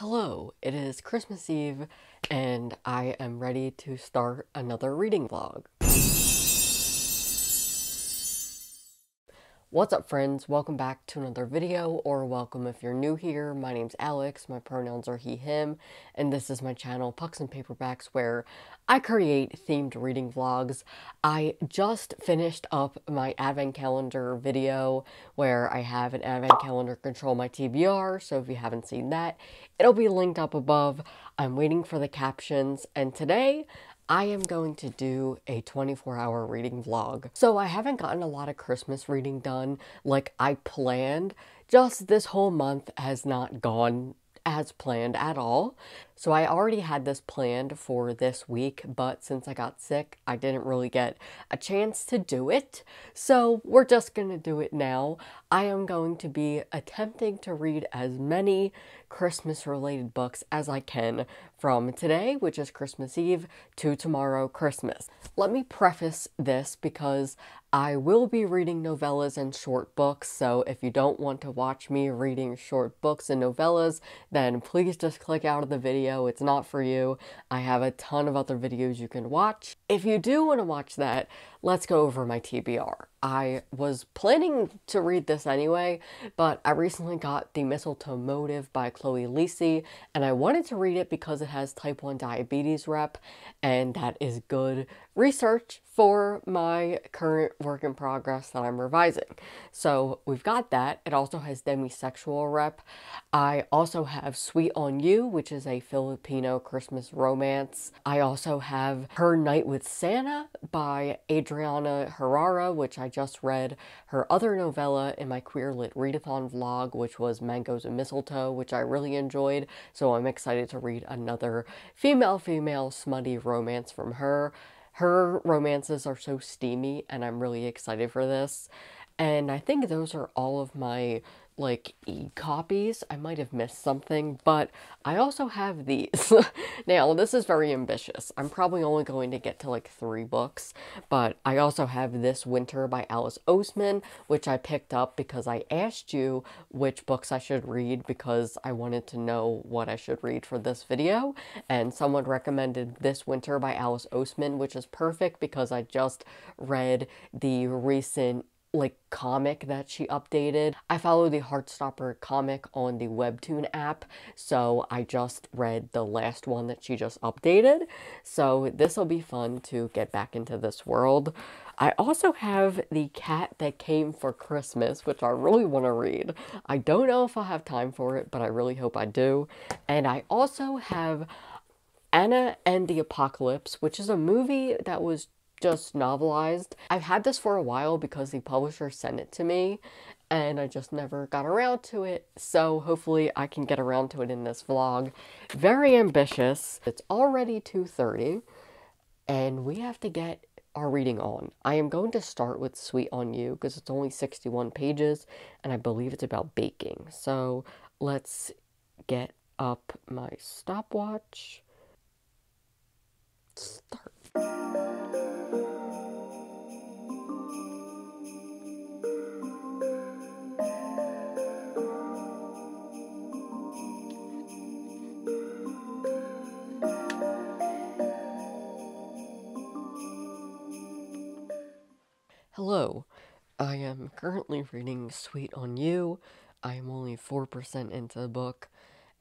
Hello, it is Christmas Eve, and I am ready to start another reading vlog. What's up, friends? Welcome back to another video, or welcome if you're new here. My name's Alex, my pronouns are he, him, and this is my channel, Pucks and Paperbacks, where I create themed reading vlogs. I just finished up my advent calendar video where I have an advent calendar control my TBR, so if you haven't seen that, it'll be linked up above. I'm waiting for the captions, and today I am going to do a 24-hour reading vlog. So I haven't gotten a lot of Christmas reading done like I planned. Just this whole month has not gone as planned at all. So I already had this planned for this week, but since I got sick, I didn't really get a chance to do it. So we're just gonna do it now. I am going to be attempting to read as many Christmas-related books as I can from today, which is Christmas Eve, to tomorrow, Christmas. Let me preface this because I will be reading novellas and short books, so if you don't want to watch me reading short books and novellas, then please just click out of the video. It's not for you. I have a ton of other videos you can watch. If you do want to watch that, let's go over my TBR. I was planning to read this anyway, but I recently got The Mistletoe Motive by Chloe Liese, and I wanted to read it because it has type 1 diabetes rep, and that is good research for my current work in progress that I'm revising. So we've got that. It also has demisexual rep. I also have Sweet on You, which is a Filipino Christmas romance. I also have Her Night with Santa by Adriana Herrera, which I just read her other novella in my Queer Lit Readathon vlog, which was Mangoes and Mistletoe, which I really enjoyed. So I'm excited to read another female-female smutty romance from her. Her romances are so steamy, and I'm really excited for this. And I think those are all of my, like, e-copies. I might have missed something, but I also have these. Now, this is very ambitious. I'm probably only going to get to, like, 3 books, but I also have This Winter by Alice Oseman, which I picked up because I asked you which books I should read because I wanted to know what I should read for this video, and someone recommended This Winter by Alice Oseman, which is perfect because I just read the recent comic that she updated. I follow the Heartstopper comic on the webtoon app, so I just read the last one that she just updated, so this will be fun to get back into this world. I also have The Cat That Came For Christmas, which I really want to read. I don't know if I'll have time for it, but I really hope I do. And I also have Anna and the Apocalypse, which is a movie that was just novelized. I've had this for a while because the publisher sent it to me and I just never got around to it, so hopefully I can get around to it in this vlog. Very ambitious. It's already 2:30 and we have to get our reading on. I am going to start with Sweet on You because it's only 61 pages and I believe it's about baking. So let's get up my stopwatch. Start. Hello, I am currently reading Sweet on You. I am only 4% into the book,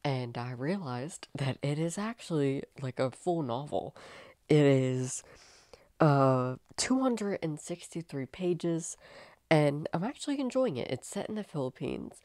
and I realized that it is actually like a full novel. It is 263 pages, and I'm actually enjoying it. It's set in the Philippines,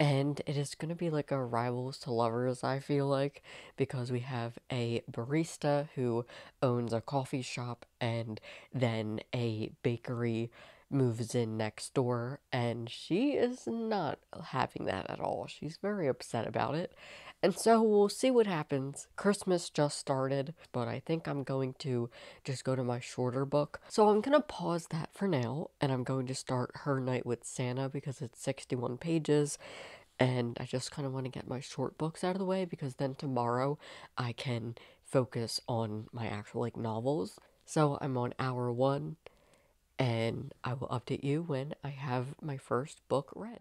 and it is going to be like a rivals to lovers, I feel like, because we have a barista who owns a coffee shop, and then a bakery moves in next door, and she is not having that at all. She's very upset about it, and so we'll see what happens. Christmas just started, but I think I'm going to just go to my shorter book. So I'm gonna pause that for now, and I'm going to start Her Night with Santa because it's 61 pages, and I just kind of want to get my short books out of the way because then tomorrow I can focus on my actual, like, novels. So I'm on hour 1, and I will update you when I have my first book read.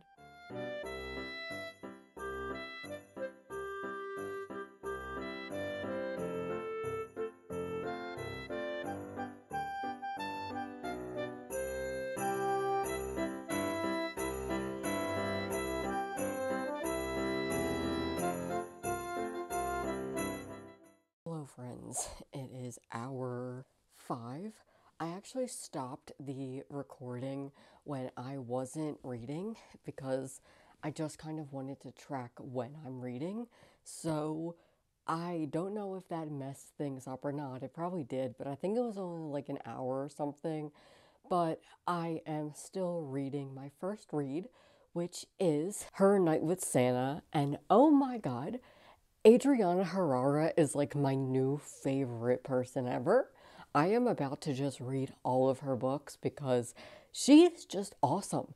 friends. It is hour 5. I actually stopped the recording when I wasn't reading because I just kind of wanted to track when I'm reading. So I don't know if that messed things up or not. It probably did, but I think it was only like an hour or something. But I am still reading my first read, which is Her Night with Santa. And oh my god, Adriana Herrera is like my new favorite person ever. I am about to just read all of her books because she's just awesome.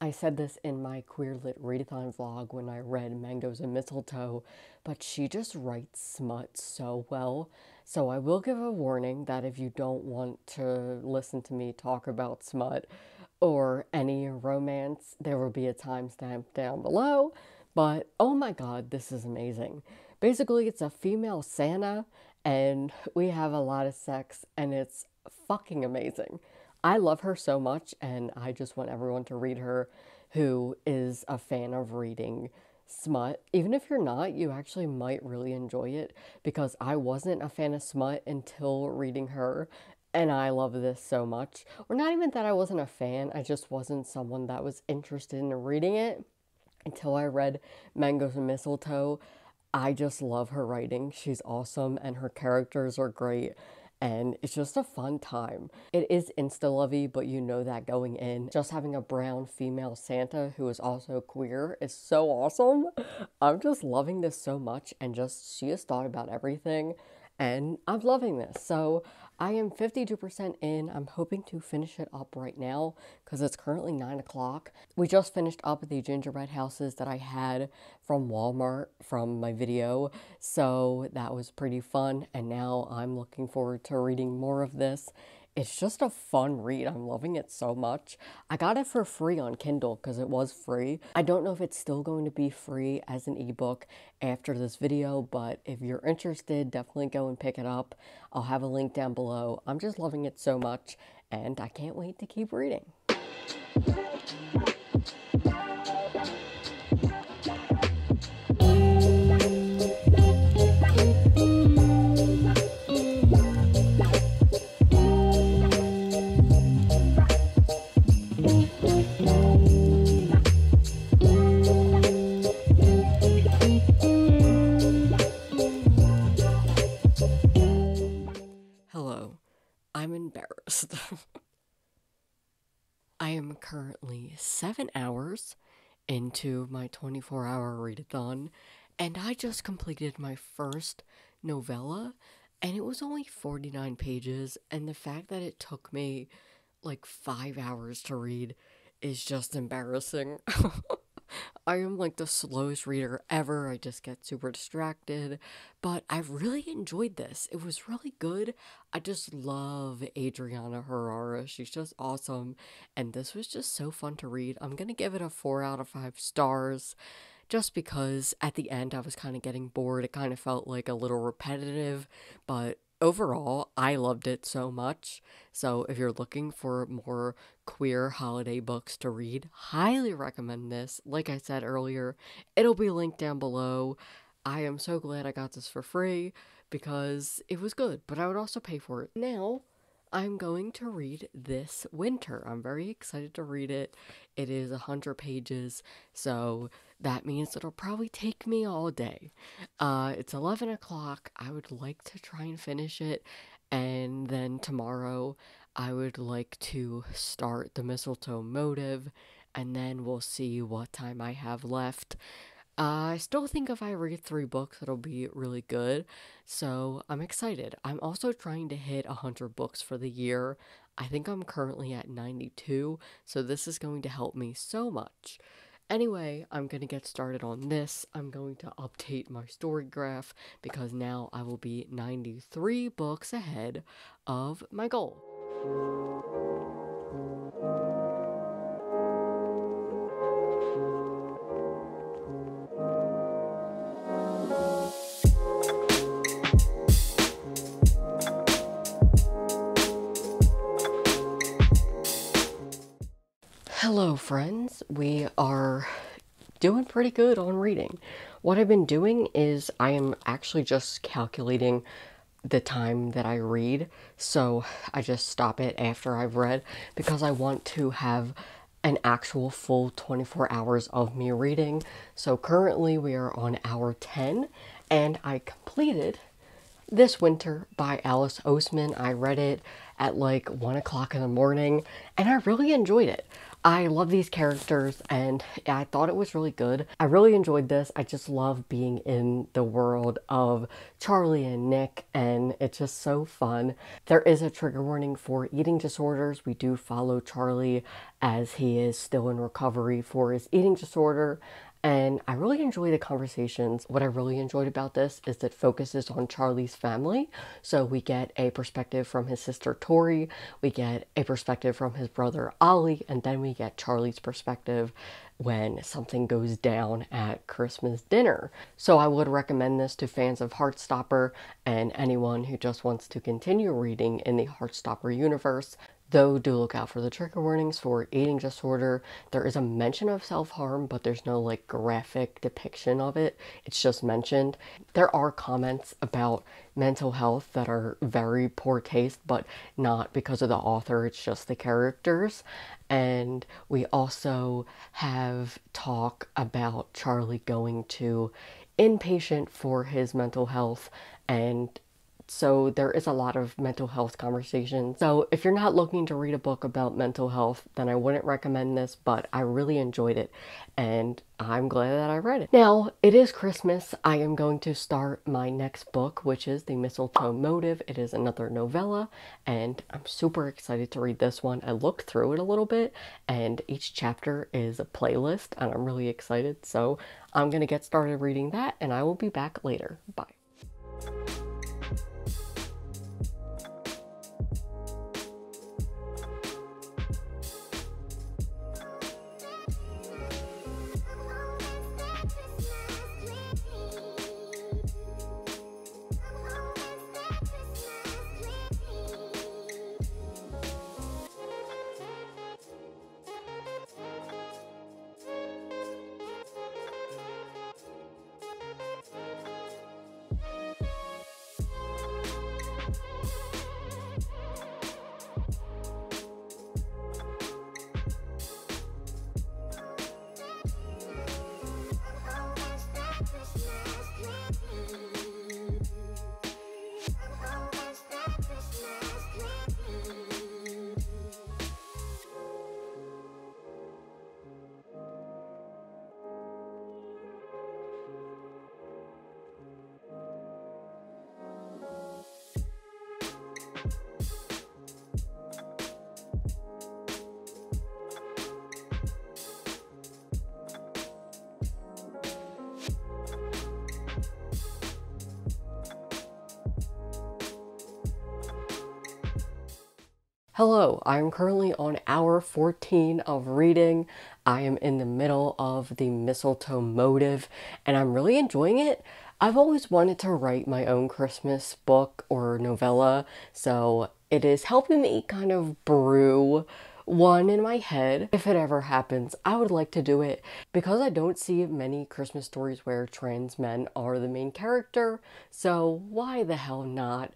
I said this in my Queer Lit Readathon vlog when I read Mangoes and Mistletoe, but she just writes smut so well. So I will give a warning that if you don't want to listen to me talk about smut or any romance, there will be a timestamp down below. But oh my god, this is amazing. Basically, it's a female Santa and we have a lot of sex and it's fucking amazing. I love her so much, and I just want everyone to read her who is a fan of reading smut. Even if you're not, you actually might really enjoy it, because I wasn't a fan of smut until reading her, and I love this so much. Or not even that I wasn't a fan, I just wasn't someone that was interested in reading it until I read Mangoes and Mistletoe. I just love her writing. She's awesome, and her characters are great. And it's just a fun time. It is insta-lovey, but you know that going in. Just having a brown female Santa who is also queer is so awesome. I'm just loving this so much, and just she has thought about everything, and I'm loving this. So I am 52% in. I'm hoping to finish it up right now because it's currently 9 o'clock. We just finished up the gingerbread houses that I had from Walmart from my video, so that was pretty fun, and now I'm looking forward to reading more of this. It's just a fun read. I'm loving it so much. I got it for free on Kindle because it was free. I don't know if it's still going to be free as an ebook after this video, but if you're interested, definitely go and pick it up. I'll have a link down below. I'm just loving it so much, and I can't wait to keep reading. I am currently 7 hours into my 24-hour readathon, and I just completed my first novella, and it was only 49 pages, and the fact that it took me like 5 hours to read is just embarrassing. I am like the slowest reader ever. I just get super distracted, but I really enjoyed this. It was really good. I just love Adriana Herrera. She's just awesome, and this was just so fun to read. I'm gonna give it a 4 out of 5 stars, just because at the end I was kind of getting bored. It kind of felt like a little repetitive, but overall, I loved it so much. So if you're looking for more queer holiday books to read, highly recommend this. Like I said earlier, it'll be linked down below. I am so glad I got this for free because it was good, but I would also pay for it. Now, I'm going to read This Winter. I'm very excited to read it. It is 100 pages, so that means it'll probably take me all day. It's 11 o'clock. I would like to try and finish it, and then tomorrow I would like to start The Mistletoe Motive, and then we'll see what time I have left. I still think if I read 3 books, it'll be really good, so I'm excited. I'm also trying to hit 100 books for the year. I think I'm currently at 92, so this is going to help me so much. Anyway, I'm going to get started on this. I'm going to update my story graph because now I will be 93 books ahead of my goal. Hello friends, we are doing pretty good on reading. What I've been doing is I am actually just calculating the time that I read, so I just stop it after I've read, because I want to have an actual full 24 hours of me reading. So currently we are on hour 10, and I completed This Winter by Alice Oseman. I read it at like 1 o'clock in the morning, and I really enjoyed it. I love these characters, and I thought it was really good. I really enjoyed this. I just love being in the world of Charlie and Nick, and it's just so fun. There is a trigger warning for eating disorders. We do follow Charlie as he is still in recovery for his eating disorder, and I really enjoy the conversations. What I really enjoyed about this is that it focuses on Charlie's family. So we get a perspective from his sister Tori, we get a perspective from his brother Ollie, and then we get Charlie's perspective when something goes down at Christmas dinner. So I would recommend this to fans of Heartstopper and anyone who just wants to continue reading in the Heartstopper universe. Though do look out for the trigger warnings for eating disorder. There is a mention of self-harm, but there's no like graphic depiction of it. It's just mentioned. There are comments about mental health that are very poor taste, but not because of the author, it's just the characters. And we also have talk about Charlie going to inpatient for his mental health, and so there is a lot of mental health conversations. So if you're not looking to read a book about mental health, then I wouldn't recommend this, but I really enjoyed it, and I'm glad that I read it. Now, it is Christmas. I am going to start my next book, which is The Mistletoe Motive. It is another novella, and I'm super excited to read this one. I looked through it a little bit, and each chapter is a playlist, and I'm really excited. So I'm going to get started reading that, and I will be back later. Bye. Hello, I am currently on hour 14 of reading. I am in the middle of The Mistletoe Motive, and I'm really enjoying it. I've always wanted to write my own Christmas book or novella, so it is helping me kind of brew one in my head. If it ever happens, I would like to do it because I don't see many Christmas stories where trans men are the main character, so why the hell not?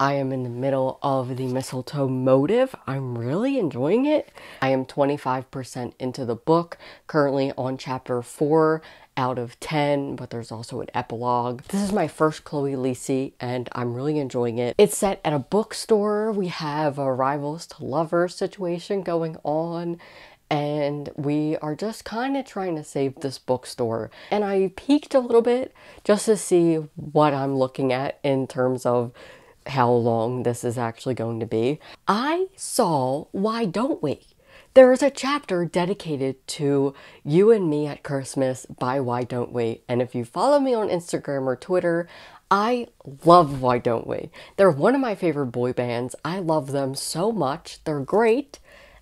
I am in the middle of The Mistletoe Motive. I'm really enjoying it. I am 25% into the book, currently on chapter 4 out of 10, but there's also an epilogue. This is my first Chloe Liese, and I'm really enjoying it. It's set at a bookstore. We have a rivals to lovers situation going on, and we are just kind of trying to save this bookstore. And I peeked a little bit just to see what I'm looking at in terms of how long this is actually going to be. I saw Why Don't We? There is a chapter dedicated to You and Me at Christmas by Why Don't We? And if you follow me on Instagram or Twitter, I love Why Don't We? They're one of my favorite boy bands. I love them so much. They're great.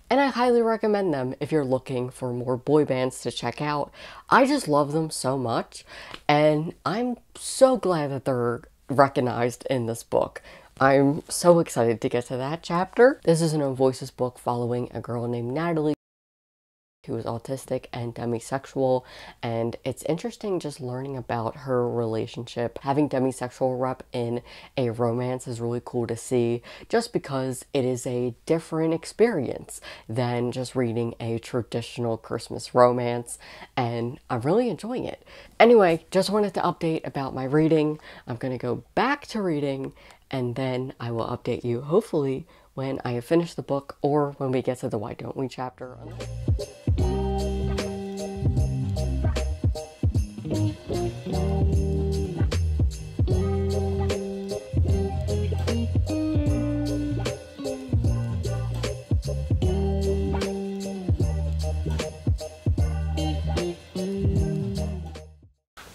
And I highly recommend them if you're looking for more boy bands to check out. I just love them so much. And I'm so glad that they're recognized in this book. I'm so excited to get to that chapter. This is an Own Voices book following a girl named Natalie He was autistic and demisexual, and it's interesting just learning about her relationship. Having demisexual rep in a romance is really cool to see, just because it is a different experience than just reading a traditional Christmas romance, and I'm really enjoying it. Anyway, just wanted to update about my reading. I'm gonna go back to reading, and then I will update you hopefully when I have finished the book or when we get to the Why Don't We chapter.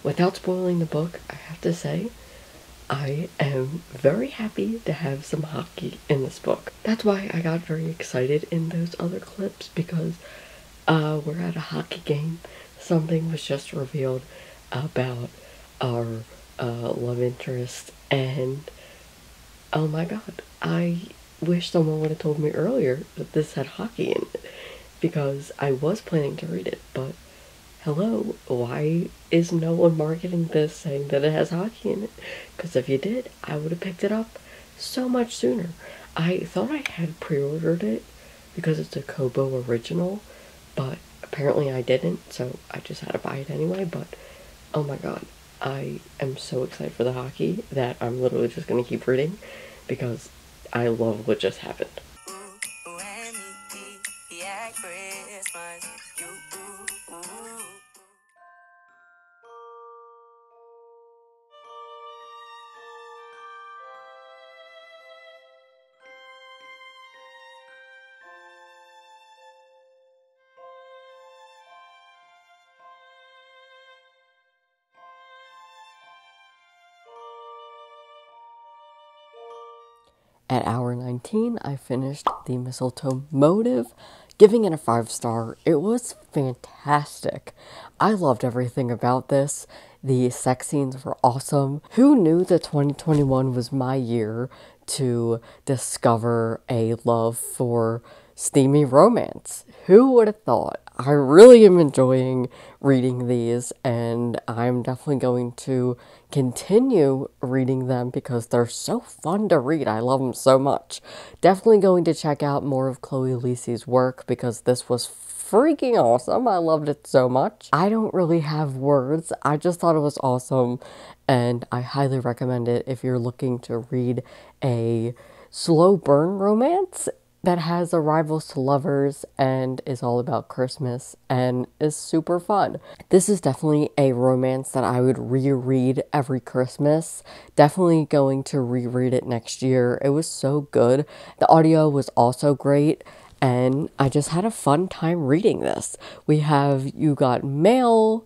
Without spoiling the book, I have to say, I am very happy to have some hockey in this book. That's why I got very excited in those other clips, because we're at a hockey game. Something was just revealed about our love interest, and oh my god, I wish someone would have told me earlier that this had hockey in it, because I was planning to read it, but hello, why is no one marketing this saying that it has hockey in it? Because if you did, I would have picked it up so much sooner. I thought I had pre-ordered it because it's a Kobo original, but apparently I didn't, so I just had to buy it anyway. But oh my god, I am so excited for the hockey that I'm literally just going to keep reading, because I love what just happened. At hour 19, I finished The Mistletoe Motive, giving it a 5-star. It was fantastic. I loved everything about this. The sex scenes were awesome. Who knew that 2021 was my year to discover a love for steamy romance? Who would have thought? I really am enjoying reading these, and I'm definitely going to continue reading them because they're so fun to read. I love them so much. Definitely going to check out more of Chloe Liese's work because this was freaking awesome. I loved it so much. I don't really have words. I just thought it was awesome, and I highly recommend it if you're looking to read a slow burn romance that has arrivals to lovers and is all about Christmas and is super fun. This is definitely a romance that I would reread every Christmas. Definitely going to reread it next year. It was so good. The audio was also great, and I just had a fun time reading this. We have You Got Mail,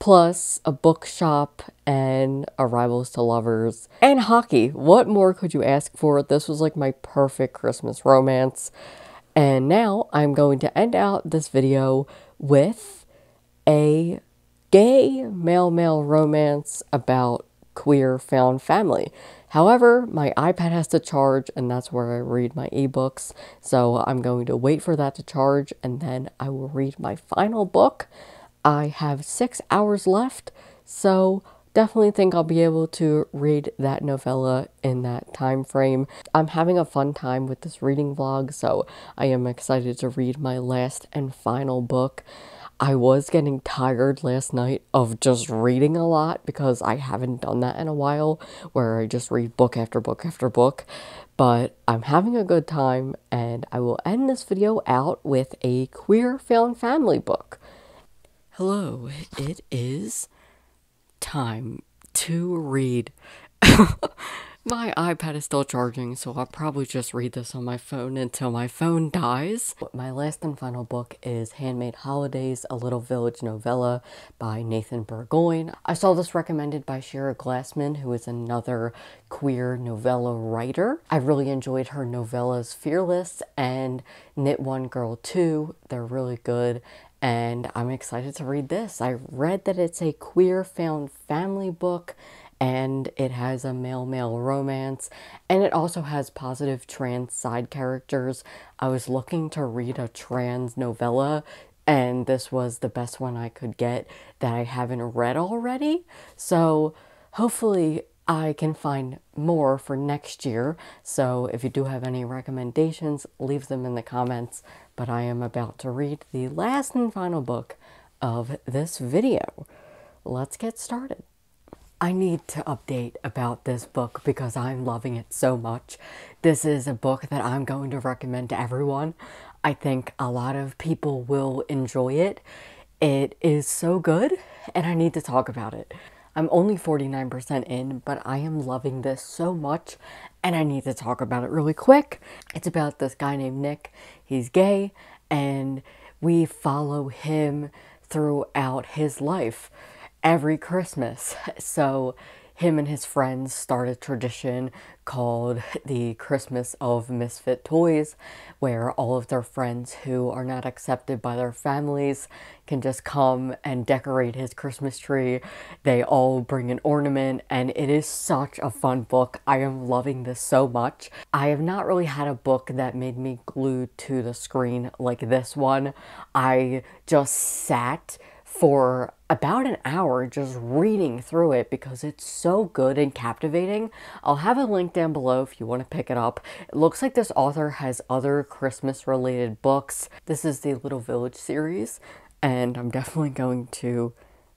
plus a bookshop and arrivals to lovers and hockey. What more could you ask for? This was like my perfect Christmas romance. And now I'm going to end out this video with a gay male-male romance about queer found family. However, my iPad has to charge, and that's where I read my ebooks. So I'm going to wait for that to charge, and then I will read my final book. I have 6 hours left, so definitely think I'll be able to read that novella in that time frame. I'm having a fun time with this reading vlog, so I am excited to read my last and final book. I was getting tired last night of just reading a lot because I haven't done that in a while, where I just read book after book after book. But I'm having a good time, and I will end this video out with a queer found family book. Hello, it is time to read. My iPad is still charging, so I'll probably just read this on my phone until my phone dies. My last and final book is Handmade Holidays, A Little Village Novella by Nathan Burgoine. I saw this recommended by Shira Glassman, who is another queer novella writer. I really enjoyed her novellas Fearless and Knit One Girl Two. They're really good. And I'm excited to read this. I read that it's a queer found family book, and it has a male-male romance, and it also has positive trans side characters. I was looking to read a trans novella and this was the best one I could get that I haven't read already. So hopefully I can find more for next year. So if you do have any recommendations, leave them in the comments. But I am about to read the last and final book of this video. Let's get started. I need to update about this book because I'm loving it so much. This is a book that I'm going to recommend to everyone. I think a lot of people will enjoy it. It is so good, and I need to talk about it. I'm only 49% in, but I am loving this so much, and I need to talk about it really quick. It's about this guy named Nick. He's gay, and we follow him throughout his life. Every Christmas. So him and his friends start a tradition called the Christmas of Misfit Toys, where all of their friends who are not accepted by their families can just come and decorate his Christmas tree. They all bring an ornament, and it is such a fun book. I am loving this so much. I have not really had a book that made me glued to the screen like this one. I just sat for about an hour just reading through it because it's so good and captivating. I'll have a link down below if you want to pick it up. It looks like this author has other Christmas related books. This is the Little Village series, and I'm definitely going to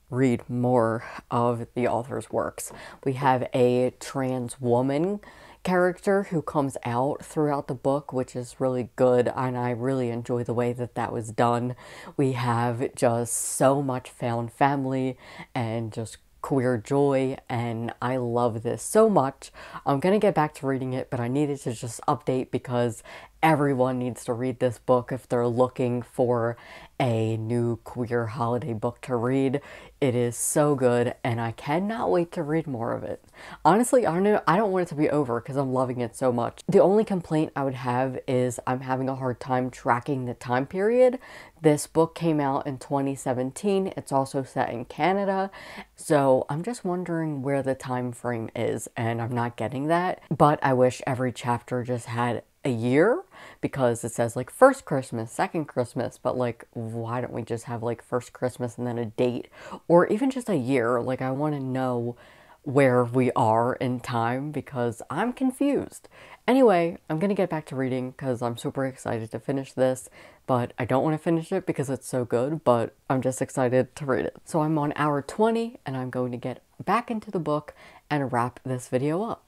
read more of the author's works. We have a trans woman character who comes out throughout the book, which is really good, and I really enjoy the way that that was done. We have just so much found family and just queer joy, and I love this so much. I'm gonna get back to reading it, but I needed to just update because everyone needs to read this book if they're looking for a new queer holiday book to read. It is so good, and I cannot wait to read more of it. Honestly, I don't want it to be over because I'm loving it so much. The only complaint I would have is I'm having a hard time tracking the time period. This book came out in 2017. It's also set in Canada, so I'm just wondering where the time frame is, and I'm not getting that. But I wish every chapter just had a year, because it says like first Christmas, second Christmas, but like why don't we just have like first Christmas and then a date, or even just a year? Like I want to know where we are in time because I'm confused. Anyway, I'm gonna get back to reading because I'm super excited to finish this, but I don't want to finish it because it's so good, but I'm just excited to read it. So I'm on hour 20 and I'm going to get back into the book and wrap this video up.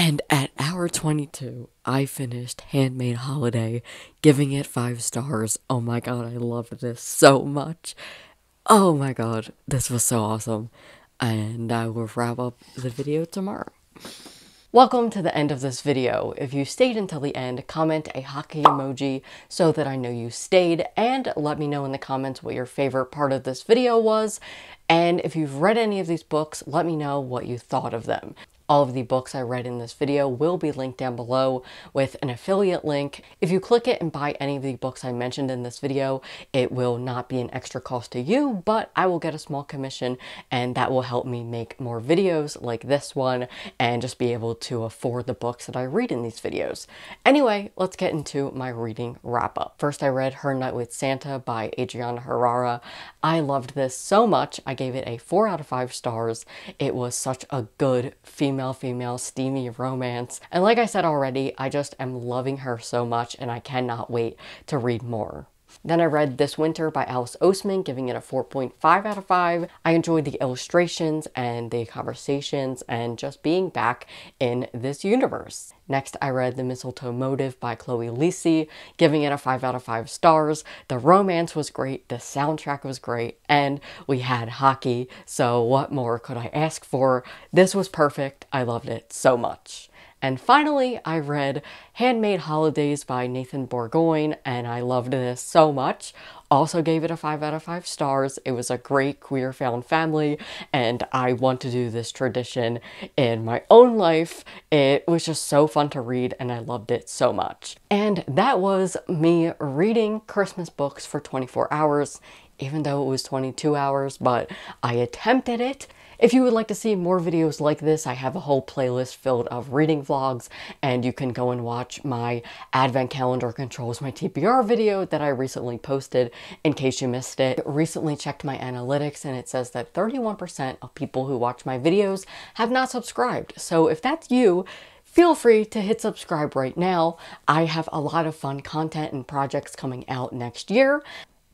And at hour 22, I finished Handmade Holiday, giving it 5 stars. Oh my god, I loved this so much. Oh my god, this was so awesome. And I will wrap up the video tomorrow. Welcome to the end of this video. If you stayed until the end, comment a hockey emoji so that I know you stayed, and let me know in the comments what your favorite part of this video was. And if you've read any of these books, let me know what you thought of them. All of the books I read in this video will be linked down below with an affiliate link. If you click it and buy any of the books I mentioned in this video, it will not be an extra cost to you, but I will get a small commission, and that will help me make more videos like this one and just be able to afford the books that I read in these videos. Anyway, let's get into my reading wrap up. First, I read Her Night with Santa by Adriana Herrera. I loved this so much. I gave it a 4 out of 5 stars. It was such a good female-female steamy romance, and like I said already, I just am loving her so much, and I cannot wait to read more. Then I read This Winter by Alice Oseman, giving it a 4.5 out of 5. I enjoyed the illustrations and the conversations and just being back in this universe. Next, I read The Mistletoe Motive by Chloe Liese, giving it a 5 out of 5 stars. The romance was great, the soundtrack was great, and we had hockey, so what more could I ask for? This was perfect. I loved it so much. And finally, I read Handmade Holidays by Nathan Burgoine, and I loved this so much. Also gave it a 5 out of 5 stars. It was a great queer found family, and I want to do this tradition in my own life. It was just so fun to read, and I loved it so much. And that was me reading Christmas books for 24 hours, even though it was 22 hours, but I attempted it. If you would like to see more videos like this, I have a whole playlist filled of reading vlogs, and you can go and watch my Advent Calendar Controls My TBR video that I recently posted in case you missed it. I recently checked my analytics and it says that 31% of people who watch my videos have not subscribed. So if that's you, feel free to hit subscribe right now. I have a lot of fun content and projects coming out next year.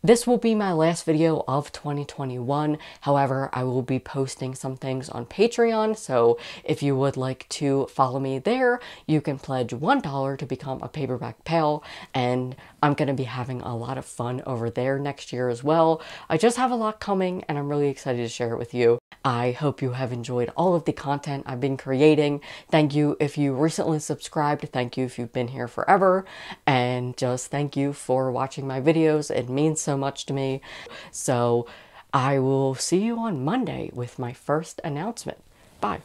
This will be my last video of 2021. However, I will be posting some things on Patreon, so if you would like to follow me there, you can pledge $1 to become a paperback pal, and I'm gonna be having a lot of fun over there next year as well. I just have a lot coming, and I'm really excited to share it with you. I hope you have enjoyed all of the content I've been creating. Thank you if you recently subscribed. Thank you if you've been here forever. And just thank you for watching my videos. It means so much to me. So I will see you on Monday with my first announcement. Bye.